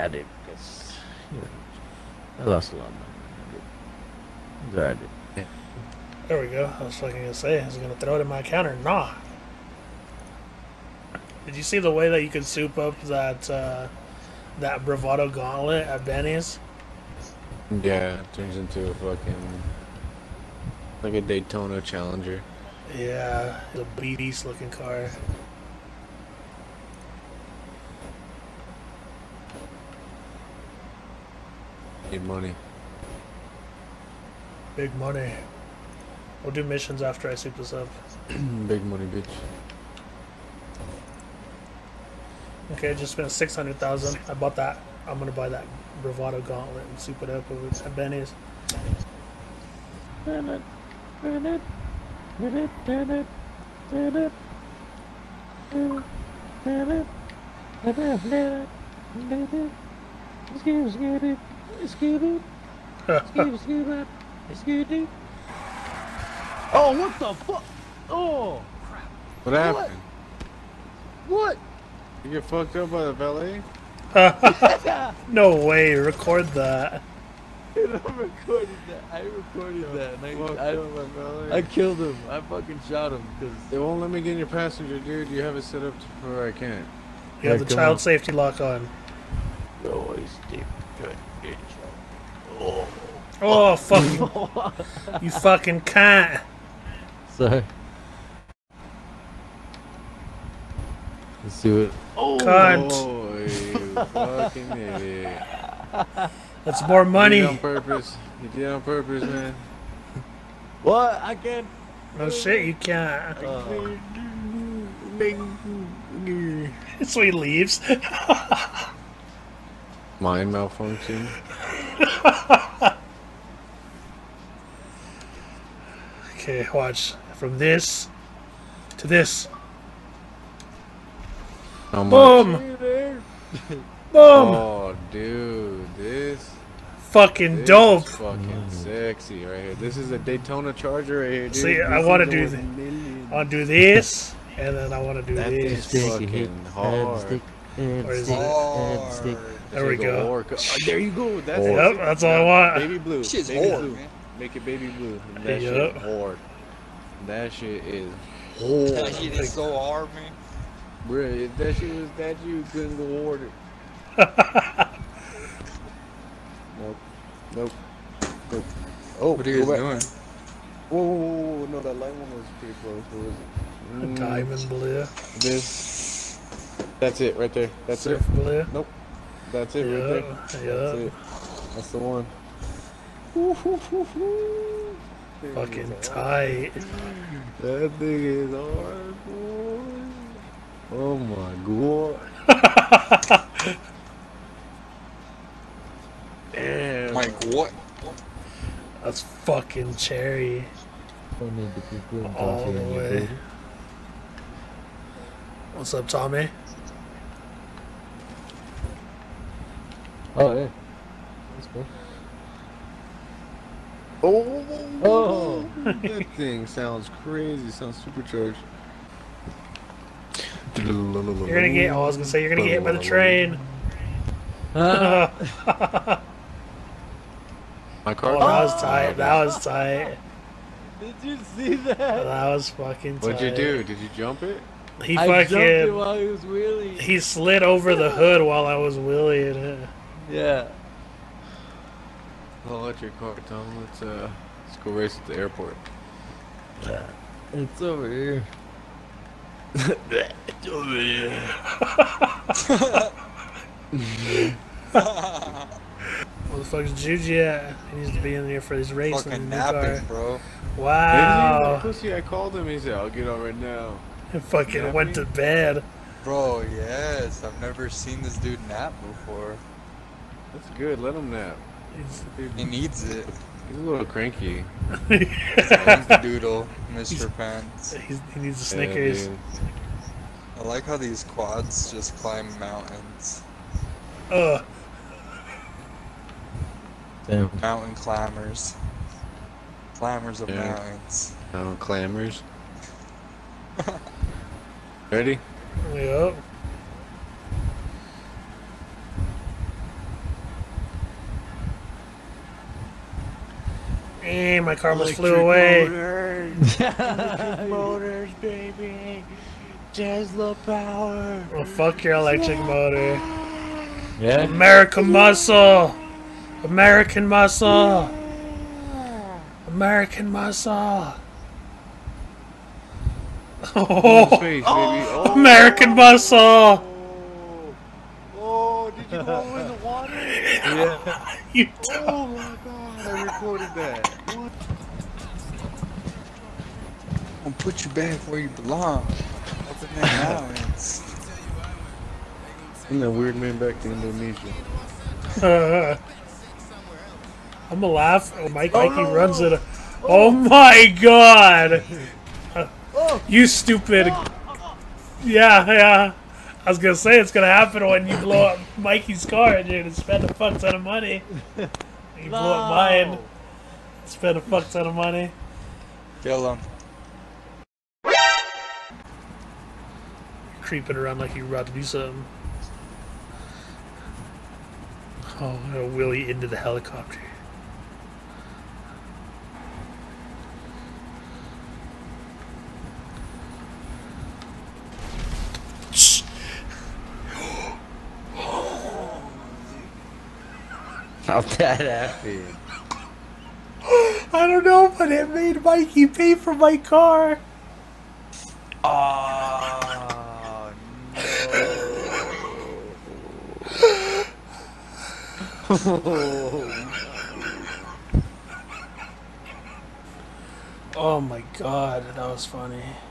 I did, because, you know, I lost a lot of money. It's all right, dude. Yeah. There we go. I was fucking gonna say, I was gonna throw it in my counter. Nah. Did you see the way that you could soup up that that Bravado Gauntlet at Benny's? Yeah, it turns into a fucking, like a Daytona Challenger. Yeah, the beast looking car. Need money. Big money. We'll do missions after I soup this up. Big money, bitch. Okay, I just spent $600,000. I bought that. I'm gonna buy that Bravado Gauntlet and soup it up over at Benny's. Oh, what the fuck? Oh, crap. What happened? What? You get fucked up by the valet? No way, record that. Dude, I recorded that. And I killed him. I fucking shot him. Cause they won't let me get in your passenger, dude. You have it set up to where I can't. You have the child safety lock on. Always deep. Good bitch. Oh. Oh, fucking. You fucking can't. Sorry. Let's do it. Oh, cunt. You fucking idiot. That's more money. You did it on purpose. You did it on purpose, man. What? I can't. No shit, you can't. So he leaves. Mind malfunction. Okay, watch. From this to this. Boom! Boom! Oh, dude, this fucking this dope. Is fucking sexy right here. This is a Daytona Charger right here, dude. See, I want to do this. I want to do this, and then I want to do that this. Is fucking hard. Or is it? There we go. There you go. That's it. Yep, that's all I want. Baby blue. Shit's baby hard, blue. Man. Make it baby blue. And that shit is hard. That shit is hard. That shit is so hard, man. Bruh, if that shit was that you couldn't go order. Nope. Nope. Nope. Oh, what are you guys doing? Whoa, whoa, whoa, no, that light one was pretty close. What was it? Diamond blue. This. That's it right there. That's Surf it. Blue. Nope. That's it right there. Yeah. That's it. That's the one. Fucking tight. That thing is hard, boy. Oh my god. Damn. Like what? That's fucking cherry. All the way. What's up, Tommy? Oh, yeah. That's cool. Oh, oh. That thing sounds crazy. Sounds supercharged. You're gonna get. Oh, I was gonna say you're gonna get hit by the train. My car. Oh, that was tight. That was tight. Did you see that? That was fucking tight. What'd you do? Did you jump it? He fucking. I jumped it while he was wheeling. He slid over the hood while I was wheeling it. Yeah. I'll let your car, Tom. Let's go race at the airport. It's over here. It's over here. Where the fuck's Juju at? He needs to be in here for this race. Fucking napping, bro. Wow. Pussy, I called him. He said, I'll get on right now. He fucking went to bed. Bro, yes. I've never seen this dude nap before. That's good. Let him nap. He needs it. He's a little cranky. He's the doodle, Mr. Pants. He needs the Snickers. Yeah, I like how these quads just climb mountains. Damn. Mountain climbers. Climbers of mountains. Mountain climbers. Ready? Yep. Hey, my car almost flew away. Motors. Electric motors, baby. Tesla power. Well, fuck your electric motor. Yeah. American muscle. American muscle. American muscle. Oh, space, oh, American muscle. Oh, did you go in the water? Yeah. You don't. Oh my God, I recorded that. What? I'm gonna put you back where you belong. That's the man. I'm that weird man back to Indonesia. I'm gonna laugh. Oh, Mikey runs it. Oh my God. You stupid. Yeah, yeah. I was gonna say it's gonna happen when you blow up Mikey's car, dude, and spend a fuck ton of money. You blow up mine, spend a fuck ton of money. Kill him. Creeping around like you're about to do something. Oh, I'm gonna wheelie into the helicopter. How that happened? I don't know, but it made Mikey pay for my car. Oh no! Oh my God, that was funny.